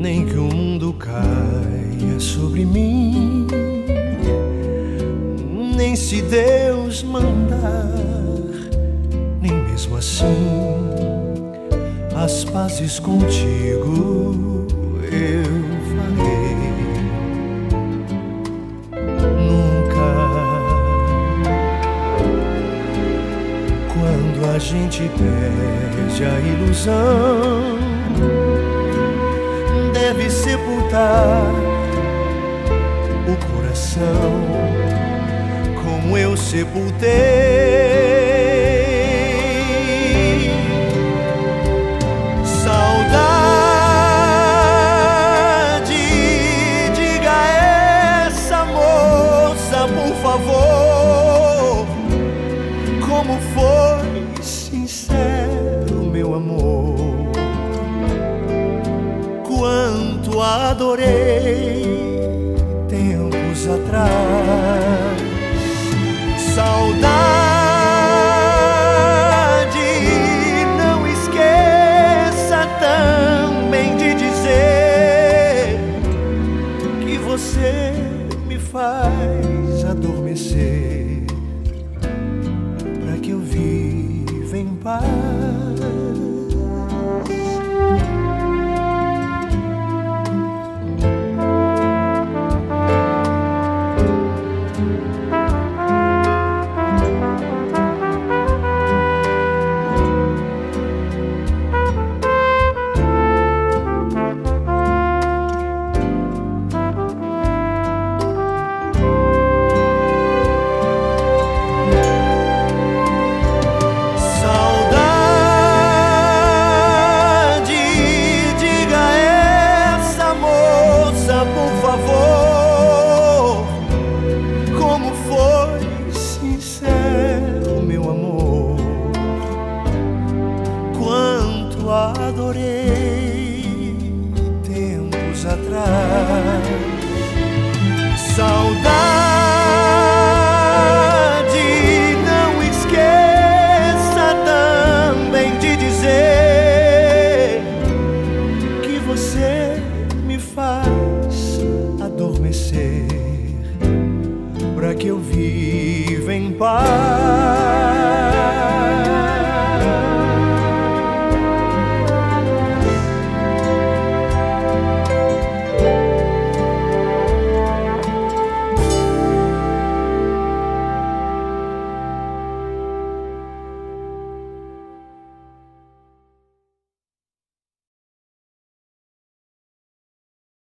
nem que o mundo caia sobre mim, nem se Deus mandar, nem mesmo assim as pazes contigo eu farei. Quando a gente perde a ilusão, deve sepultar o coração, como eu sepultei. Saudade, diga a essa moça, por favor, como foi sincero, meu amor, quanto adorei tempos atrás. Saudade, não esqueça também de dizer que você me faz adormecer, pra que eu viva em paz. Adorei tempos atrás. Saudade, não esqueça também de dizer que você me faz adormecer, pra que eu viva em paz.